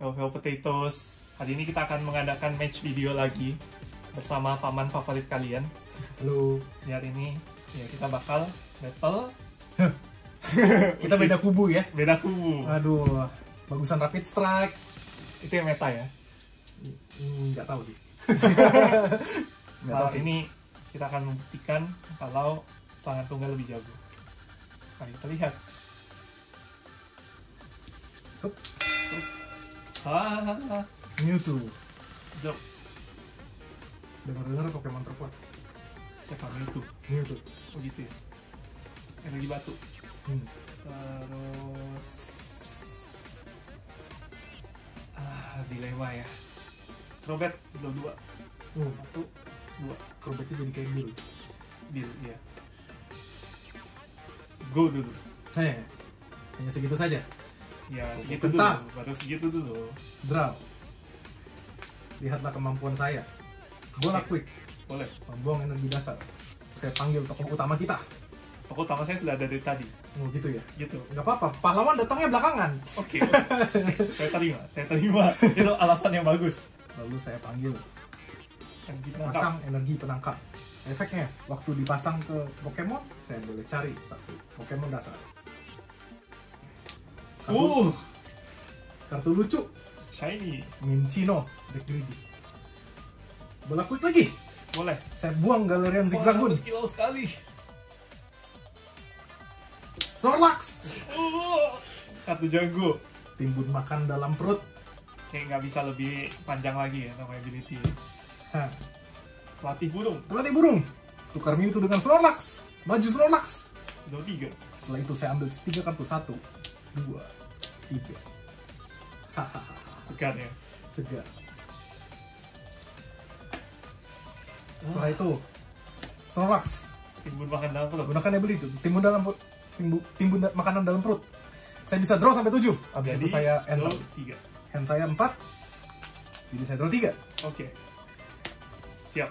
Hello Potatoes. Hari ini kita akan mengadakan match video lagi bersama paman favorit kalian. Halo. Di hari ini ya kita bakal battle. Kita beda kubu ya. Beda kubu. Aduh. Bagusan Rapid Strike. Itu yang meta ya? Nggak tahu sih. Malam ini kita akan membuktikan kalau Serangan Tunggal lebih jago. Mari kita lihat. Hup. Mewtwo. Jok. Dengar-dengar Pokemon terkuat. Siapa? Mewtwo. Mewtwo. Oh gitu ya. Energi batu. Terus dilema ya. Crobat udah dua. Satu, dua. Crobatnya jadi kayak biru. Biru ya. Go dulu. Hanya segitu saja. Ya, segitu dulu, baru segitu dulu. Draw. Lihatlah kemampuan saya. Balakuit. Boleh. Membuang energi dasar. Saya panggil tokoh utama kita. Tokoh utama saya sudah ada dari tadi. Oh gitu ya? Gitu. Gak apa-apa, pahlawan datangnya belakangan. Oke. Saya terima. Itu alasan yang bagus. Lalu saya panggil. Saya pasang energi penangkap. Efeknya, waktu dipasang ke Pokemon, saya boleh cari satu Pokemon dasar. Kartu lucu, shiny, Mincino, The Greedy. Balakuit lagi. Boleh. Saya buang Galarian Zigzagoon. Kilau sekali. Snorlax. Kartu jago. Timbun makan dalam perut. Kayak nggak bisa lebih panjang lagi ya namanya ability. Pelatih burung. Tukar Mewtwo dengan Snorlax. Maju Snorlax. Dua tiga. Setelah itu saya ambil 3 kartu. 1, 2, 3. Hahaha. Segar ya? Segar. Setelah itu Snorlax. Timbun makan dalam perut. Gunakan ability timbun makanan dalam perut. Saya bisa draw sampai 7. Habis itu saya end. Hand saya 4. Jadi saya draw 3. Oke. Siap.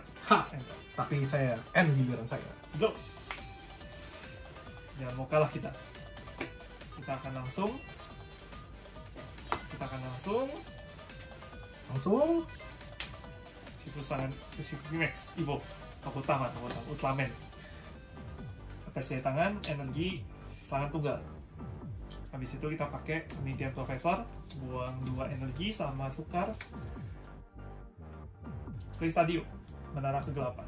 Tapi saya end giliran saya. Draw. Jangan mau kalah kita. Kita akan langsung Urshifu Serangan, Urshifu Max, Evolve, tokoh utama, Ultraman. Percaya tangan, energi, Serangan Tunggal. Habis itu kita pakai penelitian Profesor, buang 2 energi sama tukar Kristadium, Menara Kegelapan.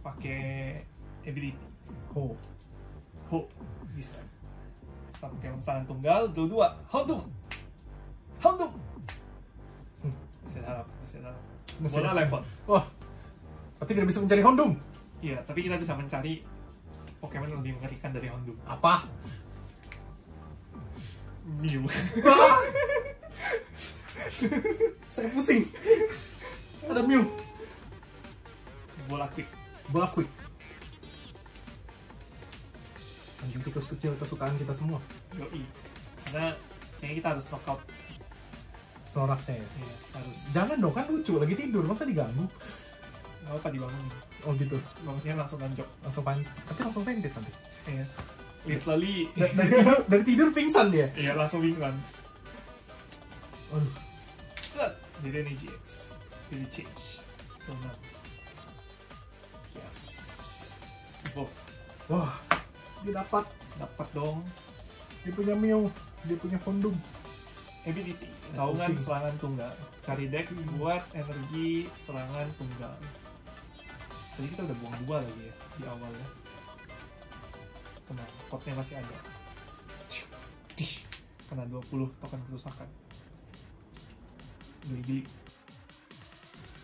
Pakai ability. Bisa. Kita pakai Serangan Tunggal, dua-dua, Houndoom. Masih harap. Bola level. Wah. Tapi tidak bisa mencari Houndoom. Iya, tapi kita bisa mencari Pokemon yang lebih mengerikan dari Houndoom. Apa? Mew. Saya pusing. Ada Mew. Bola quick. Anjing tikus kecil kesukaan kita semua. Yoi. Karena kayaknya kita harus knockout Snorlaxnya. Iya, harus. Jangan dong, kan lucu lagi tidur, masa diganggu? Gak apa dibangun. Oh gitu. Bangunnya langsung anjok. Langsung fainted nanti. Iya. Literally dari tidur pingsan dia. Iya, langsung pingsan. Aduh. Dedenne GX. Really change. Donut. Yes. Bob. Wah. Dia dapat dong. Dia punya Mew, dia punya Houndoom. Ability, taungan Serangan Tunggal. Cari deck buat energi Serangan Tunggal. Tadi kita udah buang 2 lagi ya di awalnya. Kena potnya masih ada. Kena 20 token kerusakan. Gili-gili.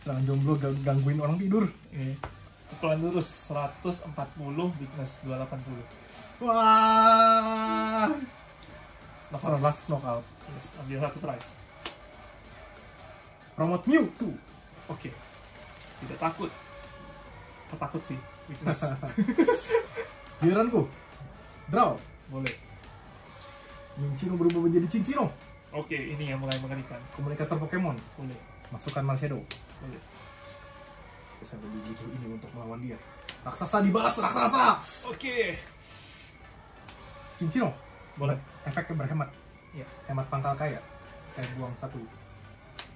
Serangan jomblo gangguin orang tidur. Pukulan lurus 140, weakness 280. Wah. Snorlax knockout. Yes, ambil 1 prize. Promote Mewtwo. Oke. Tidak takut. Takut sih, weakness. Giliranku. Draw. Boleh. Mincino berubah menjadi Cinccino. Oke, ini yang mulai mengerikan. Komunikator Pokemon. Boleh. Masukkan Marshadow. Boleh. Saya beli gitu ini untuk melawan dia. Raksasa dibalas raksasa. Oke. Cinccino. Boleh. Efeknya berhemat. Hemat pangkal kaya. Saya buang satu.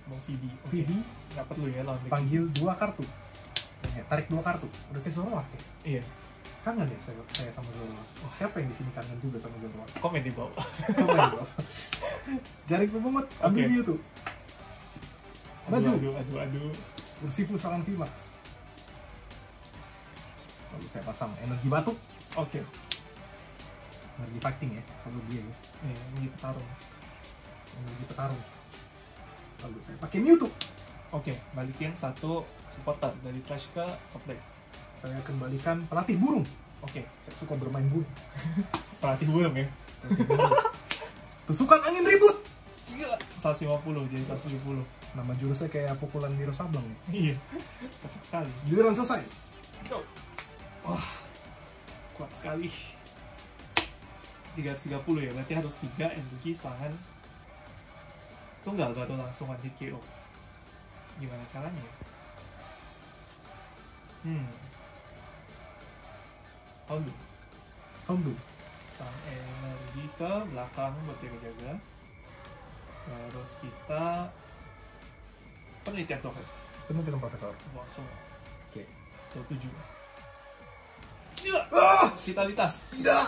Buang Phoebe. Okay. Phoebe nggak perlu ya lawan. Panggil dua kartu. Ya, tarik dua kartu. Udah kayak Zoroark ya? Iya. Kangen ya saya sama Zoroark. Oh, siapa yang di sini kangen juga sama Zoroark? Komen di bawah. Komen di bawah. Jaring pemungut. Ambil okay. Mewtwo. Maju. Aduh. Urshifu Serangan Vimax. Lalu saya pasang energi batuk. Oke. Okay. Energi fighting ya, kalau dia ya. Energi petarung. Lalu saya pakai Mewtwo. Oke, balikin satu supporter dari trash ke top deck. Saya kembalikan pelatih burung. Oke, saya suka bermain burung. Pelatih burung ya. Tusukan angin ribut. 150 jadi 170. Nama jurusnya kayak pukulan Wiro Sableng ya. Iya. Kocak sekali. Giliran selesai. Go. Wah. Kuat sekali. 330 ya, berarti harus 3 energi serangan tunggal atau langsungan di KO. Gimana caranya? Houndoom. Sang energi ke belakang buat jaga-jaga. Terus kita penelitian profesor. Buang semua. Oke. 27. Vitalitas. Tidak.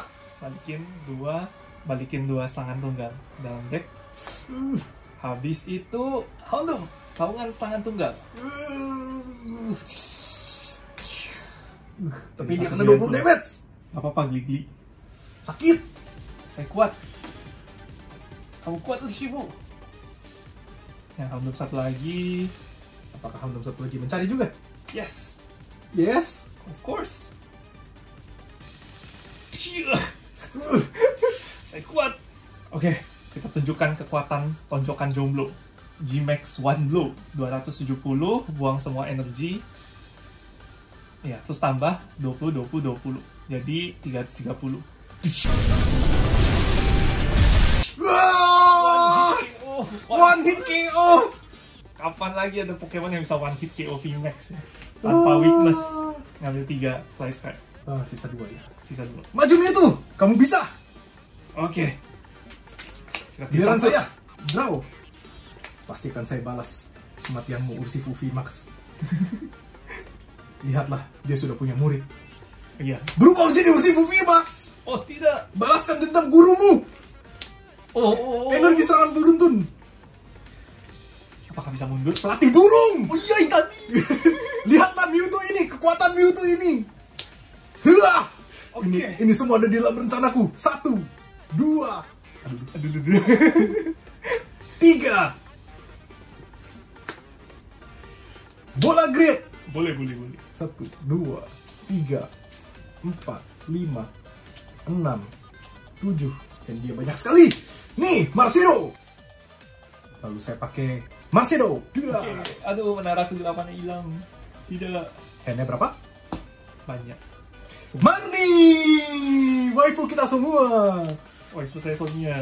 Balikin dua serangan tunggal dalam deck. Habis itu Houndoom. Taungan serangan tunggal. Tapi dia kena 20 damage. Gak apa-apa, geli-geli. Sakit. Saya kuat. Kamu kuat, Urshifu. Nah, Houndoom satu lagi. Apakah Houndoom satu lagi mencari juga? Yes. Yes? Of course. Saya kuat. Oke, kita tunjukkan kekuatan tonjokan jomblo. G-Max One Blow 270, buang semua energi ya, terus tambah 20 jadi 330. One hit KO. Kapan lagi ada Pokemon yang bisa one hit KO V-Max ya? Tanpa weakness. Ngambil 3 fly scrap. Sisa 2 ya. Maju Mewtwo, kamu bisa. Oke. Giliran saya. Draw. Pastikan saya balas kematianmu, Urshifu Vimax. Lihatlah, dia sudah punya murid. Iya. Berubah menjadi Urshifu Vimax. Oh tidak. Balaskan dendam gurumu. Oh. Energi serangan beruntun. Apakah bisa mundur? Pelatih burung. Oh iya tadi. Lihatlah Mewtwo ini, kekuatan Mewtwo ini. Hua. Okay. Ini semua ada di dalam rencanaku. 1, 2. Aduh. 3. Bola grid. Boleh. 1, 2, 3, 4, 5, 6, 7. Dan dia banyak sekali. Nih, Marshadow. Lalu saya pakai Marshadow. 2. Okay. Aduh, menara kegelapannya hilang. Tidak. Handnya berapa? Banyak. Marni! Waifu kita semua. Waifu saya Sonia.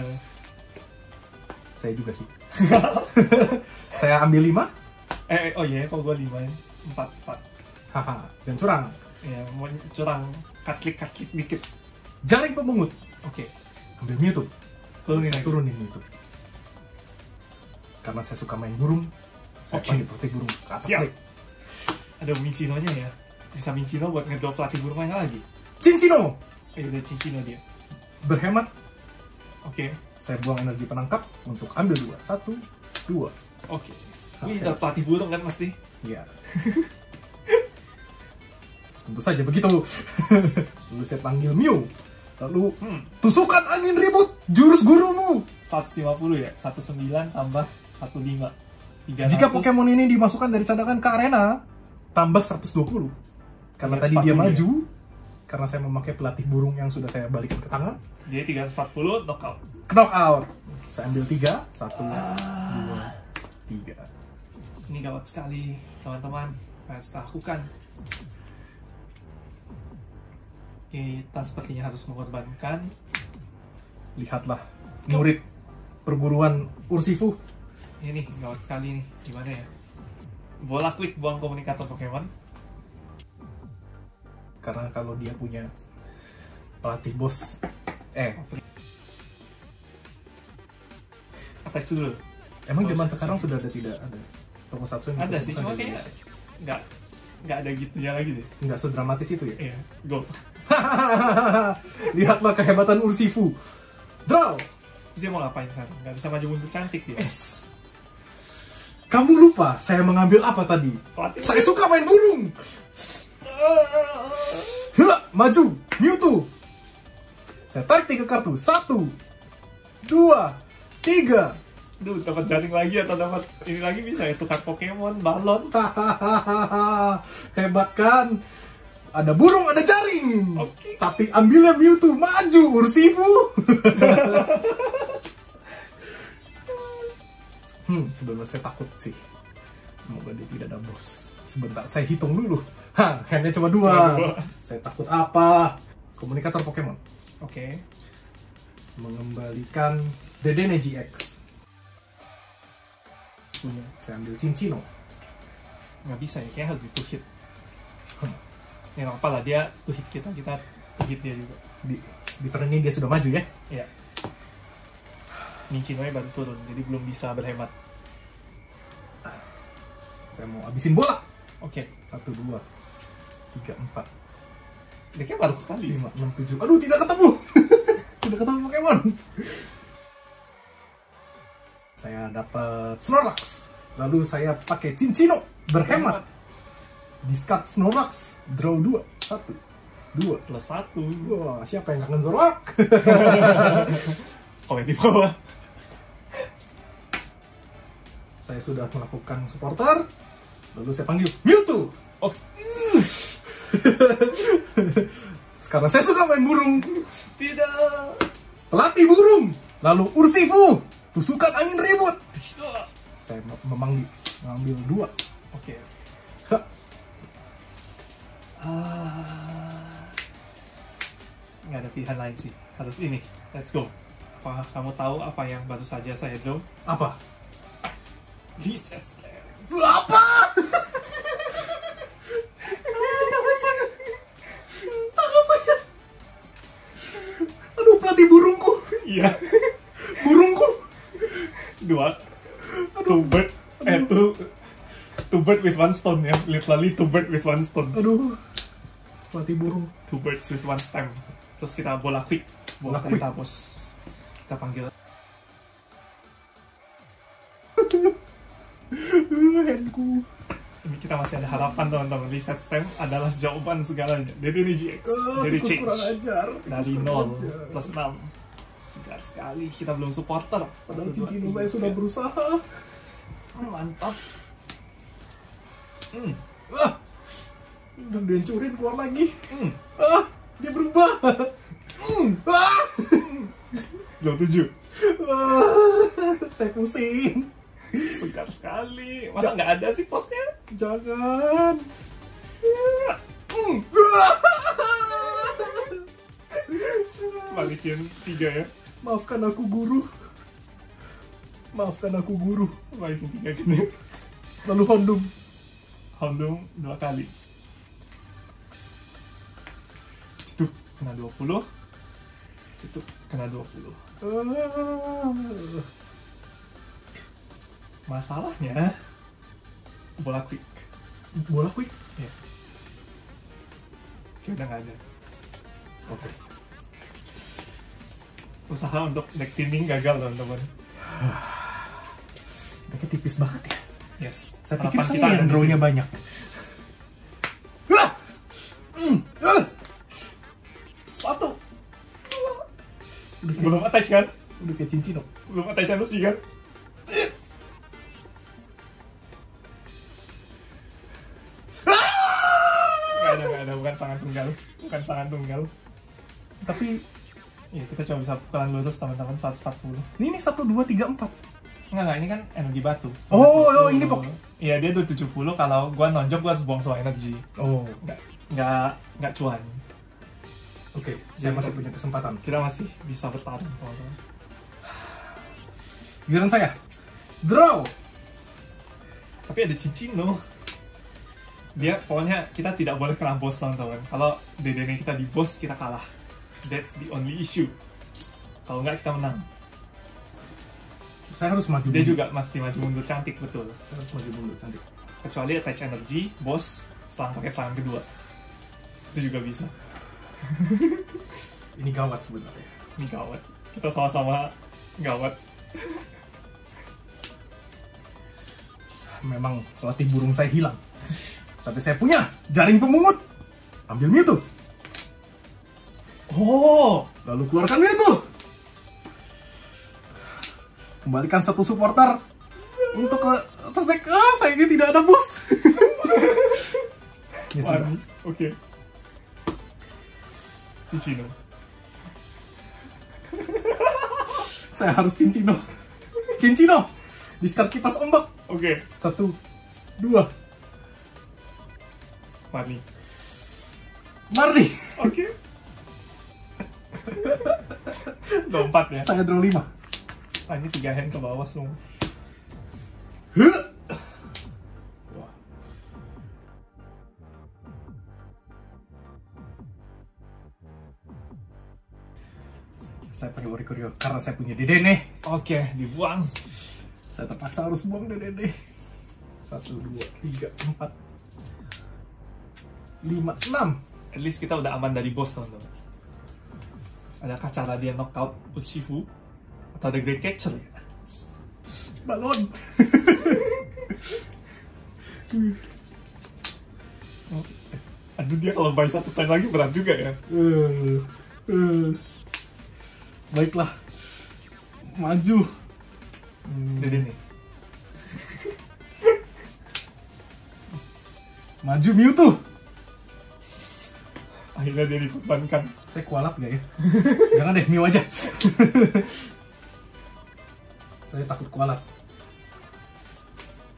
Saya juga sih. Saya ambil 5. Oh iya, kalau gue 5, 4. Haha, jangan curang. Ya, mau curang, katlik dikit. Jaring pemungut. Oke. Ambil Mewtwo. Turunin Mewtwo. Karena saya suka main burung, saya pakai protek burung ke atas deck. Ada Mincinonya ya. Bisa Mincino buat ngedrop pelatih burung yang lagi. Cinccino. Udah Cinccino dia. Berhemat. Oke. Saya buang energi penangkap untuk ambil 2. 1, 2. Oke. Wih, ada pelatih burung kan pasti? Iya. Tentu saja begitu. Lalu saya panggil Mew. Lalu, tusukan angin ribut, jurus gurumu. 150 ya, 19 tambah 15. 300. Jika Pokemon ini dimasukkan dari cadangan ke arena, tambah 120. Karena tadi dia maju, karena saya memakai pelatih burung yang sudah saya balikin ke tangan. Jadi 340, knockout. Saya ambil 3, 1, 2, 3. Ini gawat sekali, teman-teman. Harus lakukan. Kita sepertinya harus mengorbankan. Lihatlah, murid perguruan Urshifu. Ini gawat sekali nih. Gimana ya? Balakuit buang komunikator Pokemon. Karena kalau dia punya pelatih bos. Attack dulu. Emang zaman sekarang sudah ada tidak ada tokusatsu yang ada sih, cuma kayaknya nggak ada gitunya lagi deh. Nggak sedramatis itu ya? Iya, go. Lihatlah kehebatan Urshifu. Draw. Terus dia mau ngapain sekarang? Nggak bisa maju mundur, cantik dia. Yes. Kamu lupa saya mengambil apa tadi? Pelatih. Saya suka main burung. Maju, Mewtwo. Saya tarik 3 kartu. 1, 2, 3. Duh, dapat jaring lagi atau dapat ini lagi bisa ya, tukar Pokemon, balon. Hebat kan? Ada burung, ada jaring. Okay. Tapi ambilnya Mewtwo, maju Urshifu. Sebenarnya saya takut sih. Semoga dia tidak ada bos. Sebentar, saya hitung dulu. Hah, handnya cuma 2. Saya takut apa? Komunikator Pokemon. Oke. Mengembalikan Dedenne GX. Punya. Saya ambil Cinccino. Nggak bisa ya, kayaknya harus di 2-hit. Ya nggak apa lah, dia 2-hit kita 2-hit dia juga. Di turn ini dia sudah maju ya? Iya. Mincino-nya baru turun, jadi belum bisa berhemat. Saya mau abisin bola! Oke. 1, 2, 3, 4. Dia kayaknya baru sekali. 5, 6, 7. Aduh, tidak ketemu! Tidak ketemu Pokemon! Saya dapat Snorlax, lalu saya pakai Cinccino, berhemat. Discard Snorlax, draw 2, 1, 2, plus 1. Wah, siapa yang kangen Zoroark? Komen di bawah. Saya sudah melakukan supporter, lalu saya panggil Mewtwo. Oh. Sekarang saya suka main burung. Tidak. Pelatih burung, lalu Urshifu. Tusukan angin ribut. Saya mengambil 2. Oke. Nggak ada pilihan lain sih. Harus ini. Let's go. Apa kamu tahu apa yang baru saja saya draw? Apa? Disaster. Apa? Tangan saya. Aduh, pelatih burungku. Iya. Burungku. 2 two birds with one stone ya, literally two birds with one stone. Aduh, mati burung. Two birds with one stem. Terus kita bola quick. Bos, kita panggil. Handku. Ini kita masih ada harapan teman-teman. Reset stem adalah jawaban segalanya. Dedenne GX. Dari change. Dari 0 plus 6. Segar sekali, kita belum supporter. Padahal Cinccino saya sudah berusaha. Mantap. Udah dihancurin, keluar lagi. Dia berubah. Jam 7. Saya pusing. Segar sekali. Masa nggak ada sih potnya? Jangan. Balikin 3 ya. Maafkan aku guru. Balikin 3 gini. Lalu Houndoom 2 kali. Cetuk kena 20. Cetuk kena 20. Masalahnya Bola quick? Iya. Kayaknya udah nggak ada. Oke. Usaha untuk deck thinning gagal, teman-teman. Decknya tipis banget ya. Yes. Saya pikir saya yang draw-nya banyak. Satu. Belum attach kan? Udah kayak Cinccino. Belum attach sih kan? Gak ada. Bukan serangan tunggal. Tapi ya, kita coba bisa pukulan lurus teman-teman, 140. Ini 1, 2, 3, 4. Enggak, ini kan energi batu. Oh, ini pokoknya. Iya, dia 270, kalau gua nonjok gua harus buang soal energi. Oh, enggak cuan. Oke, saya masih punya kesempatan. Kita masih bisa bertarung, teman-teman. Giliran saya. Draw. Tapi ada Cinccino. Dia pokoknya kita tidak boleh kena boss, teman-teman. Kalau Dedenne kita di boss, kita kalah. That's the only issue. Kalau nggak, kita menang. Saya harus maju mundur. Dia juga masih maju mundur cantik, betul. Saya harus maju mundur cantik. Kecuali attach energy, boss, selang pakai serangan kedua. Itu juga bisa. Ini gawat sebenarnya. Ini gawat. Kita sama-sama gawat. Memang pelatih burung saya hilang. Tapi saya punya jaring pemungut. Ambil Mewtwo. Oh, lalu keluarkan Mewtwo. Kembalikan satu supporter untuk ke atas deck. Ah, sayangnya tidak ada bos. Ya sudah. Oke. Cinccino. Saya harus Cinccino. Cinccino. Discard kipas ombak. Oke. Satu, dua. Marni. Marni. Oke. Lompat ya. Saya draw 5. Ah, ini 3 hand ke bawah semua. Wah. Saya perlu Wurikurio karena saya punya Dedenne. Oke, dibuang. Saya terpaksa harus buang Dedenne. 1, 2, 3, 4, 5, 6. At least kita udah aman dari boss, teman-teman. Adakah cara dia knockout Urshifu? Atau ada Great Catcher? Balon! Aduh, dia kalau buy satu time lagi berat juga ya. Baiklah. Maju. Dedenne. Maju Mewtwo. Akhirnya dia dikorbankan. Saya kualat gak ya? Jangan deh, Mew aja. Saya takut kualat.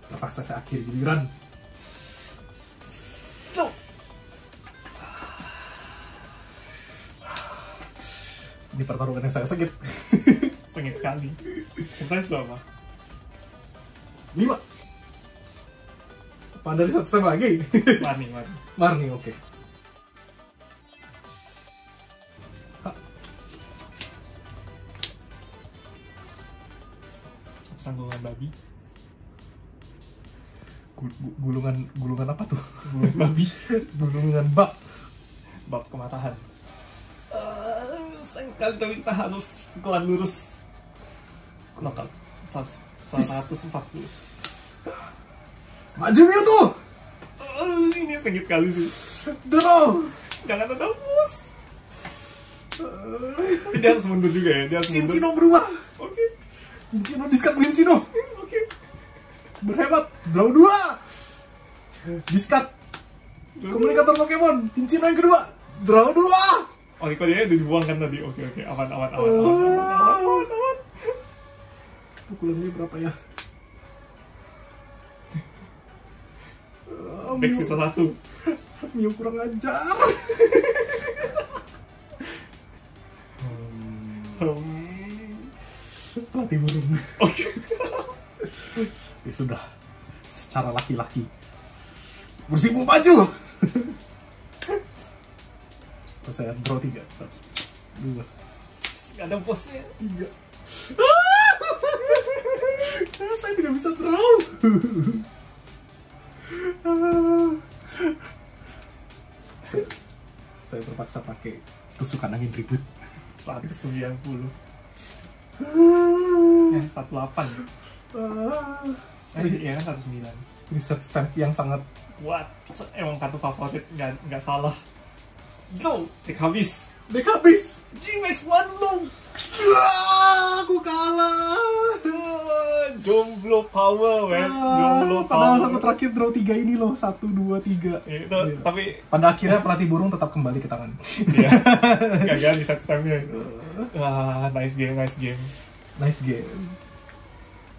Terpaksa saya akhiri giliran. Ini pertarungan yang sangat sakit. Sengit sekali. Saya selama 5. Pandai dari satu sama lagi. Marni, oke. Sanggungan babi. Gulungan apa tuh? Gulungan babi. Gulungan bab. Bab kematahan. Sayang sekali tapi kita harus kelan lurus. Knockout 140. Maju Mewtwo! Ini sengit kali sih. Draw! Jangan ada bos. Dia harus mundur juga ya. Dia harus mundur. Cinccino berubah. Oke. Okay. Cinccino discard Mincino. Oke. Okay. Berhebat. Draw 2. Discard. Komunikator Pokemon. Cinccino yang kedua. Draw 2. Oh, ini kodenya dibuang kan tadi. Oke, oke. Aman. Pukulannya berapa ya? Back sisa 1. Mew kurang ajar. Pelatih burung. Oke. Ya sudah. Secara laki-laki. Urshifu maju. Saya draw 3. 1, 2. Gak ada bosnya. 3. Saya tidak bisa draw. Saya terpaksa pakai tusukan angin ribut. 190. 18. Ya kan 19. Reset stamp yang sangat kuat. Emang kartu favorit, nggak salah. Go, dek habis. Dek habis. G-Max one blow. Aku kalah. Jomblo power, man. Jomblo power. Padahal aku terakhir draw 3 ini loh. 1, 2, 3. Tapi pada akhirnya pelatih burung tetap kembali ke tangan. Iya. Gagal di set stamp-nya. Nice game.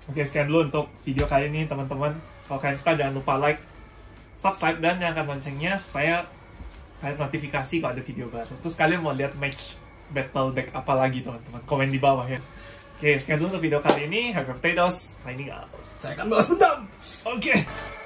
Oke, sekian dulu untuk video kali ini, teman-teman. Kalau kalian suka, jangan lupa like, subscribe, dan nyalakan loncengnya supaya kalian notifikasi kalau ada video baru. Terus kalian mau lihat match battle deck apa lagi, teman-teman? Komen di bawah ya. Oke, sekian dulu untuk video kali ini. Happy Potatoes, signing out. Saya akan balas dendam. Oke.